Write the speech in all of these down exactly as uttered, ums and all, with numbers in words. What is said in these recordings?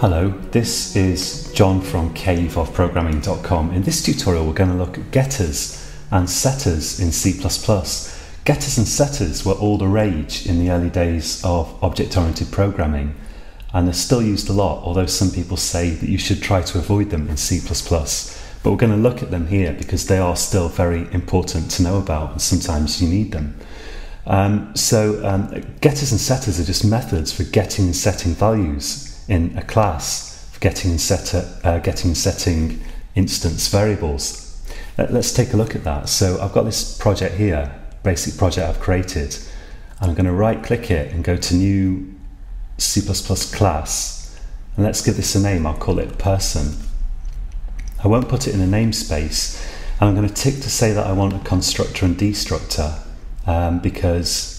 Hello, this is John from cave of programming dot com. In this tutorial we're going to look at getters and setters in C plus plus. Getters and setters were all the rage in the early days of object-oriented programming, and they're still used a lot, although some people say that you should try to avoid them in C plus plus. But we're going to look at them here because they are still very important to know about, and sometimes you need them. Um, so um, getters and setters are just methods for getting and setting values in a class, for getting and setter, uh, getting and setting instance variables. Let's take a look at that. So I've got this project here, basic project I've created. I'm going to right click it and go to new C plus plus class, and let's give this a name. I'll call it Person. I won't put it in a namespace, and I'm going to tick to say that I want a constructor and destructor um, because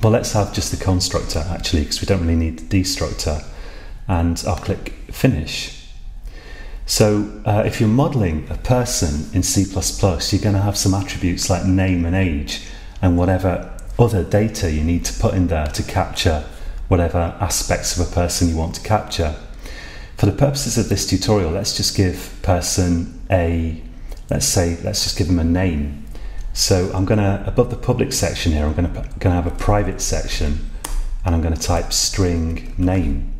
well, let's have just the constructor actually, because we don't really need the destructor, and I'll click finish. So uh, if you're modeling a person in C plus plus, you're going to have some attributes like name and age and whatever other data you need to put in there to capture whatever aspects of a person you want to capture. For the purposes of this tutorial, let's just give person a, let's say, let's just give him a name. So I'm going to, above the public section here, I'm going to, going to have a private section, and I'm going to type string name.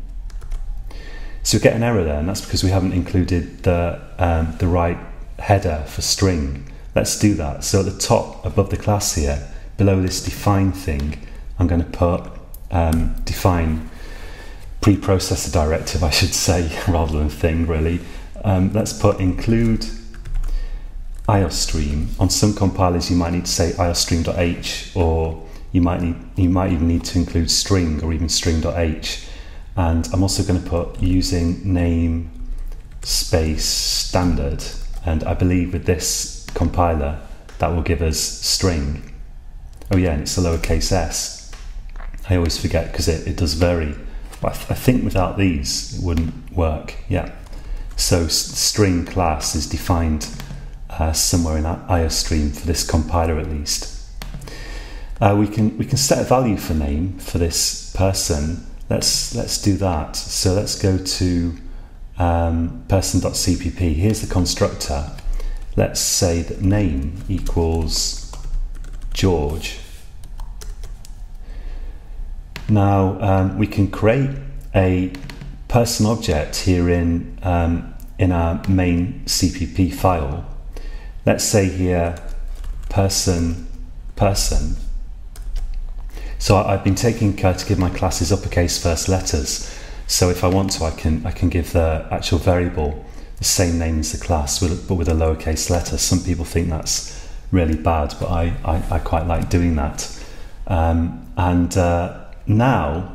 So we get an error there, and that's because we haven't included the, um, the right header for string. Let's do that. So at the top, above the class here, below this define thing, I'm going to put um, define preprocessor directive, I should say, rather than thing, really. Um, let's put include iostream. On some compilers you might need to say iostream.h, or you might need you might even need to include string, or even string.h. And I'm also going to put using name space standard, and I believe with this compiler that will give us string. Oh yeah, and it's a lowercase s. I always forget because it, it does vary, but I, th I think without these it wouldn't work. Yeah, so string class is defined Uh, somewhere in that iostream for this compiler, at least. Uh, we can we can set a value for name for this person. Let's let's do that. So let's go to um, person.cpp. Here's the constructor. Let's say that name equals George. Now um, we can create a person object here in um, in our main C P P file. Let's say here, person, person. So I've been taking care to give my classes uppercase first letters. So if I want to, I can I can give the actual variable the same name as the class, but with a lowercase letter. Some people think that's really bad, but I, I, I quite like doing that. Um, and uh, now,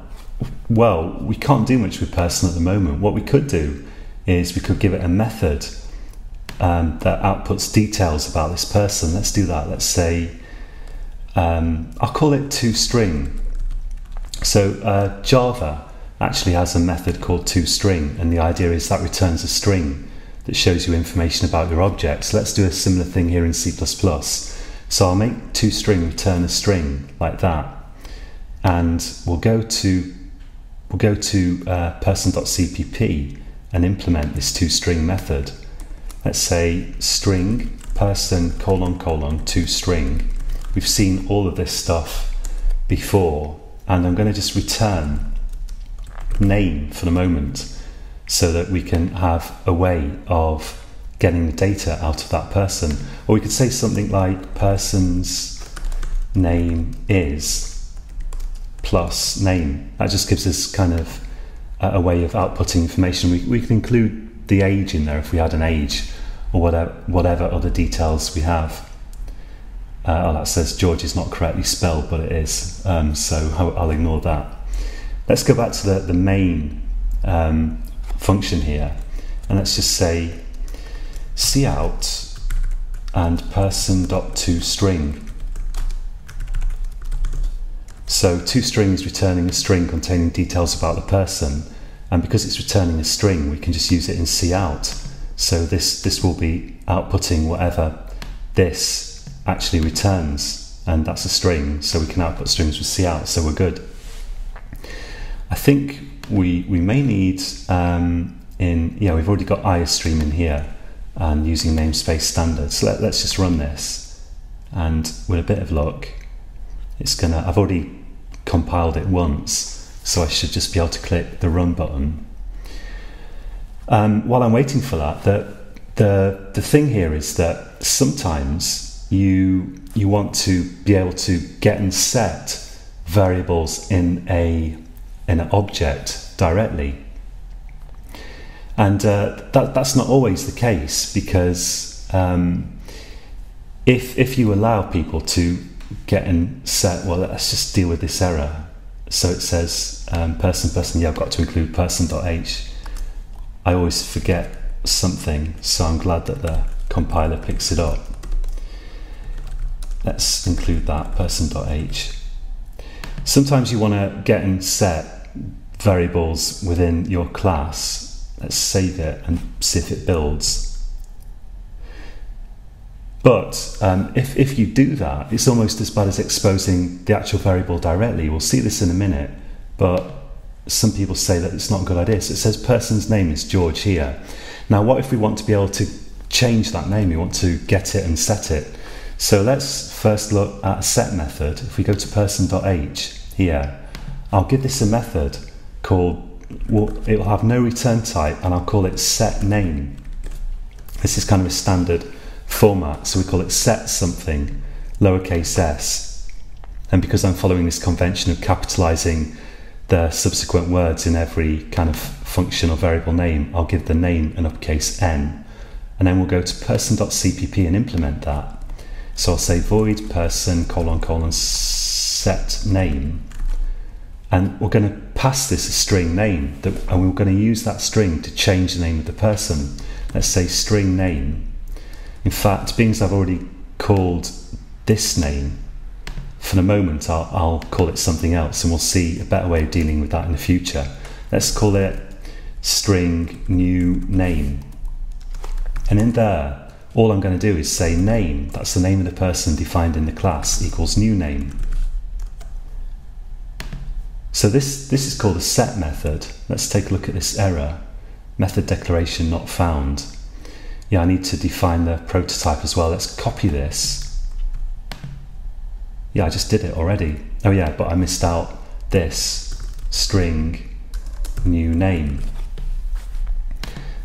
well, we can't do much with person at the moment. What we could do is we could give it a method Um, that outputs details about this person. Let's do that. Let's say um, I'll call it toString. So uh, Java actually has a method called toString, and the idea is that returns a string that shows you information about your objects. Let's do a similar thing here in C plus plus. So I'll make toString return a string like that, and we'll go to we'll go to uh, person.cpp and implement this toString method. Let's say string person colon colon to string. We've seen all of this stuff before, and I'm going to just return name for the moment so that we can have a way of getting the data out of that person. Or we could say something like person's name is plus name. That just gives us kind of a way of outputting information. We, we can include the age in there if we had an age, or whatever, whatever other details we have. Uh, oh, that says George is not correctly spelled, but it is, um, so I'll, I'll ignore that. Let's go back to the, the main um, function here, and let's just say cout and person.toString. So toString is returning a string containing details about the person, and because it's returning a string, we can just use it in cout. So this, this will be outputting whatever this actually returns, and that's a string, so we can output strings with cout, so we're good. I think we we may need um, in, yeah, we've already got iostream in here and using namespace standard. So let, let's just run this, and with a bit of luck, it's gonna, I've already compiled it once, so I should just be able to click the run button. Um, while I'm waiting for that, the, the, the thing here is that sometimes you, you want to be able to get and set variables in a in an object directly, and uh, that, that's not always the case, because um, if, if you allow people to get and set, well, let's just deal with this error. So it says um, person, person, yeah, I've got to include person.h. I always forget something, so I'm glad that the compiler picks it up. Let's include that, person.h. Sometimes you want to get and set variables within your class. Let's save it and see if it builds. But um, if, if you do that, it's almost as bad as exposing the actual variable directly. We'll see this in a minute, but some people say that it's not a good idea. So it says person's name is George here. Now, what if we want to be able to change that name? We want to get it and set it. So let's first look at a set method. If we go to person.h here, I'll give this a method called, well, it will have no return type, and I'll call it setName. This is kind of a standard format, so we call it set something, lowercase s. And because I'm following this convention of capitalizing the subsequent words in every kind of function or variable name, I'll give the name an uppercase n. And then we'll go to person.cpp and implement that. So I'll say void person colon colon set name, and we're going to pass this a string name, that, and we're going to use that string to change the name of the person. Let's say string name. In fact, being as I've already called this name, for the moment I'll, I'll call it something else, and we'll see a better way of dealing with that in the future. Let's call it string new name, and in there, all I'm going to do is say name, that's the name of the person defined in the class, equals new name. So this, this is called a set method. Let's take a look at this error. Method declaration not found. Yeah, I need to define the prototype as well. Let's copy this. Yeah, I just did it already. Oh yeah, but I missed out this string new name.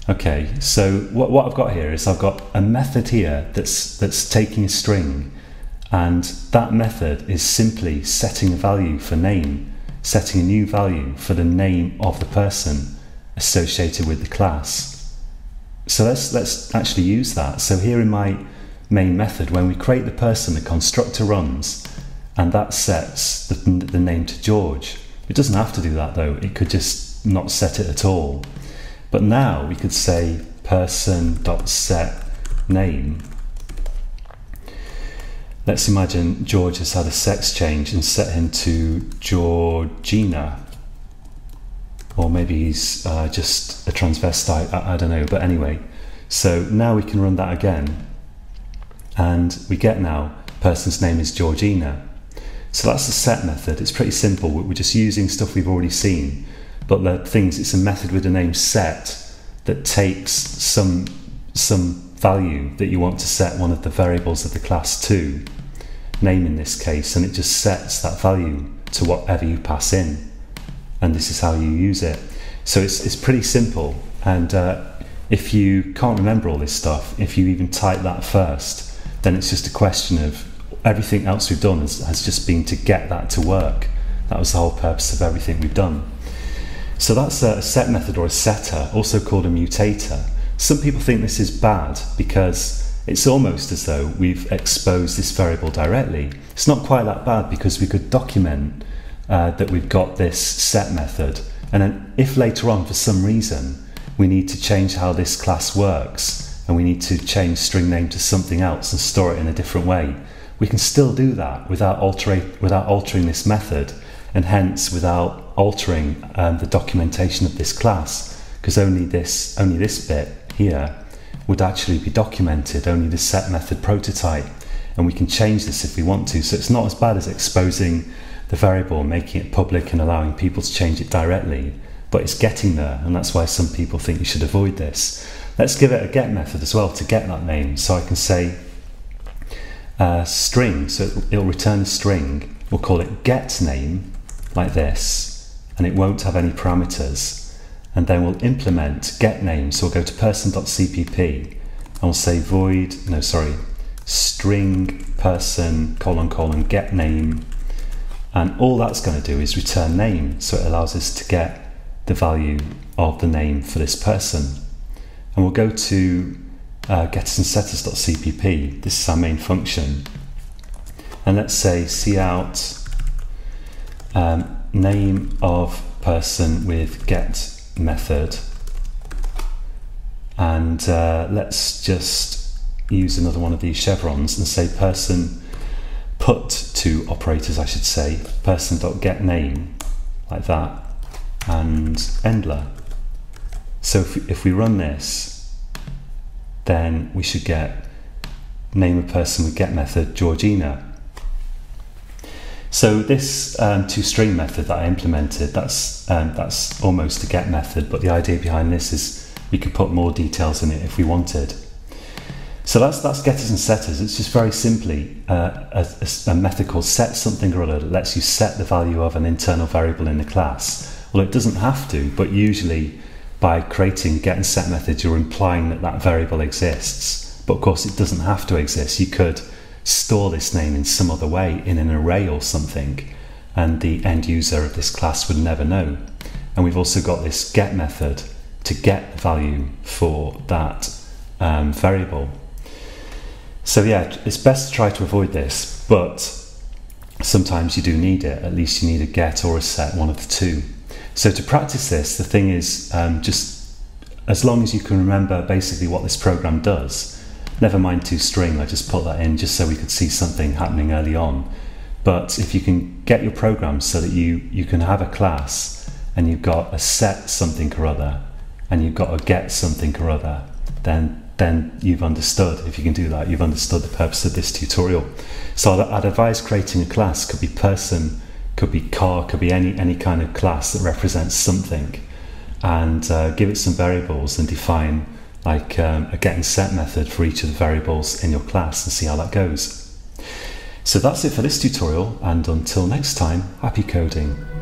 Okay, so what, what I've got here is I've got a method here that's, that's taking a string, and that method is simply setting a value for name, setting a new value for the name of the person associated with the class. So let's, let's actually use that. So here in my main method, when we create the person, the constructor runs, and that sets the, the name to George. It doesn't have to do that though, it could just not set it at all. But now we could say person.setName. Let's imagine George has had a sex change and set him to Georgina. Or maybe he's uh, just a transvestite, I, I don't know, but anyway. So now we can run that again. And we get now person's name is Georgina. So that's the set method. It's pretty simple. We're just using stuff we've already seen. But the things, it's a method with the name set that takes some, some value that you want to set one of the variables of the class to, name in this case, and it just sets that value to whatever you pass in. And this is how you use it. So it's, it's pretty simple. And uh, if you can't remember all this stuff, if you even type that first, then it's just a question of everything else we've done has, has just been to get that to work. That was the whole purpose of everything we've done. So that's a set method, or a setter, also called a mutator. Some people think this is bad because it's almost as though we've exposed this variable directly. It's not quite that bad, because we could document uh, that we've got this set method, and then if later on for some reason we need to change how this class works and we need to change string name to something else and store it in a different way, we can still do that without, alterate, without altering this method, and hence without altering um, the documentation of this class, because only this, only this bit here would actually be documented, only the set method prototype, and we can change this if we want to. So it's not as bad as exposing the variable, making it public and allowing people to change it directly. but it's getting there, and that's why some people think you should avoid this. Let's give it a get method as well to get that name. So I can say uh, string, so it'll return a string. We'll call it getName, like this, and it won't have any parameters. And then we'll implement getName, so we'll go to person.cpp, and we'll say void, no sorry, string person colon colon getName, and all that's going to do is return name, so it allows us to get the value of the name for this person. And we'll go to uh, getters and setters dot c p p, this is our main function, and let's say cout um, name of person with get method, and uh, let's just use another one of these chevrons and say person put to operators, I should say, person.getName, like that, and endler. So if, if we run this, then we should get name of person with get method Georgina. So this um, toString method that I implemented, that's um, that's almost a get method, but the idea behind this is we could put more details in it if we wanted. So that's that's getters and setters. It's just very simply uh, a, a, a method called set something or other that lets you set the value of an internal variable in the class. Well, it doesn't have to, but usually by creating get and set methods, you're implying that that variable exists. But of course, it doesn't have to exist. You could store this name in some other way, in an array or something, and the end user of this class would never know. And we've also got this get method to get the value for that um, variable. So yeah, it's best to try to avoid this, but sometimes you do need it. At least you need a get or a set, one of the two. So to practice this, the thing is um, just as long as you can remember basically what this program does, never mind toString, I just put that in just so we could see something happening early on. But if you can get your program so that you, you can have a class and you've got a set something or other and you've got a get something or other, then then you've understood. If you can do that, you've understood the purpose of this tutorial. So I'd advise creating a class, could be person, could be car, could be any, any kind of class that represents something, and uh, give it some variables and define like um, a get and set method for each of the variables in your class and see how that goes. So that's it for this tutorial, and until next time, happy coding.